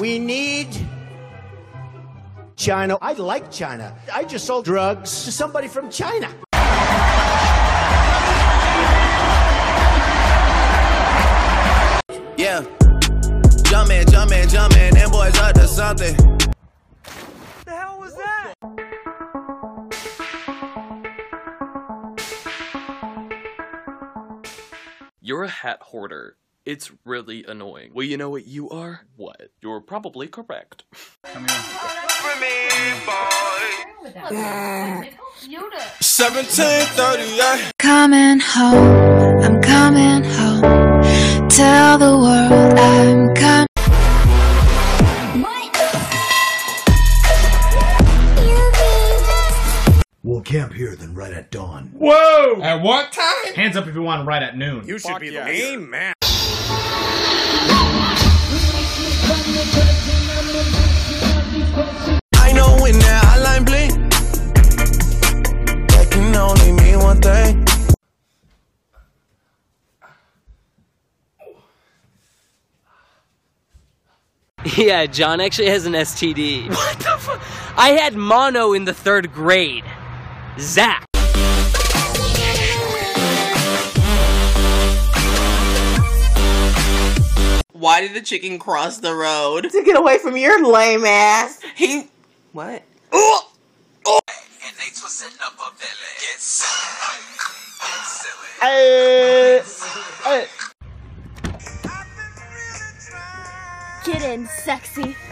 We need China. I like China. I just sold drugs to somebody from China. Yeah. Jumpin', jumpin', jumpin', them boys up to something. What the hell was that? You're a hat hoarder. It's really annoying. Well, you know what you are? What? You're probably correct. Come here. For me, boy. 1738. Coming home, I'm coming home. Tell the world I'm coming. We'll camp here then right at dawn. Whoa! At what time? Hands up if you want right at noon. You should be the main man. I know when that hotline blink, that can only mean one thing. Yeah, John actually has an STD. What the fuck? I had mono in the 3rd grade. Zach. Why did the chicken cross the road? To get away from your lame ass. He... What? Oh! Oh! And they twisting up their legs. Get silly. Get silly. Hey! Hey! Get in, sexy.